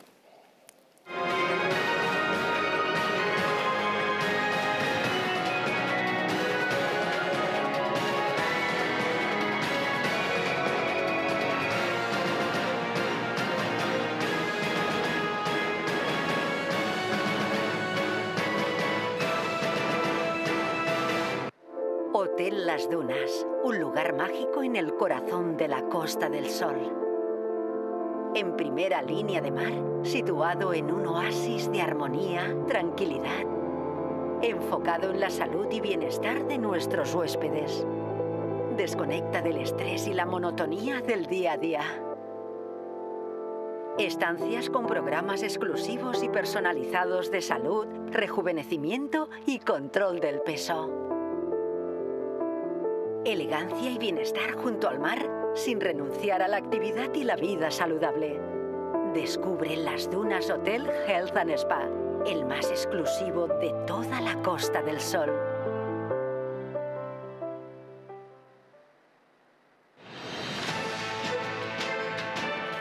Hotel Las Dunas, un lugar mágico en el corazón de la Costa del Sol. En primera línea de mar, situado en un oasis de armonía, tranquilidad, enfocado en la salud y bienestar de nuestros huéspedes. Desconecta del estrés y la monotonía del día a día. Estancias con programas exclusivos y personalizados de salud, rejuvenecimiento y control del peso. Elegancia y bienestar junto al mar, sin renunciar a la actividad y la vida saludable. Descubre las Dunas Hotel Health and Spa, el más exclusivo de toda la Costa del Sol.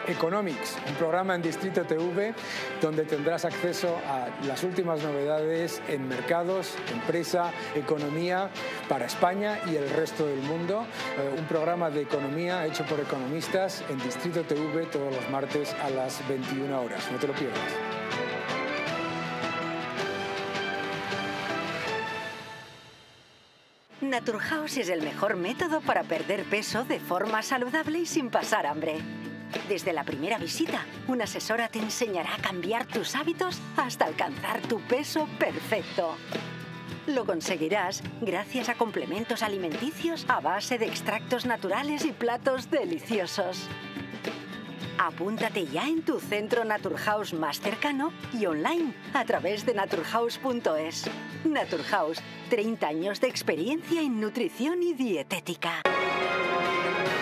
Economics, un programa en Distrito TV donde tendrás acceso a las últimas novedades en mercados, empresa, economía para España y el resto del mundo. Un programa de economía hecho por economistas en Distrito TV todos los martes a las 21 horas. No te lo pierdas. Naturhouse es el mejor método para perder peso de forma saludable y sin pasar hambre. Desde la primera visita, una asesora te enseñará a cambiar tus hábitos hasta alcanzar tu peso perfecto. Lo conseguirás gracias a complementos alimenticios a base de extractos naturales y platos deliciosos. Apúntate ya en tu centro Naturhouse más cercano y online a través de naturhouse.es. Naturhouse, 30 años de experiencia en nutrición y dietética.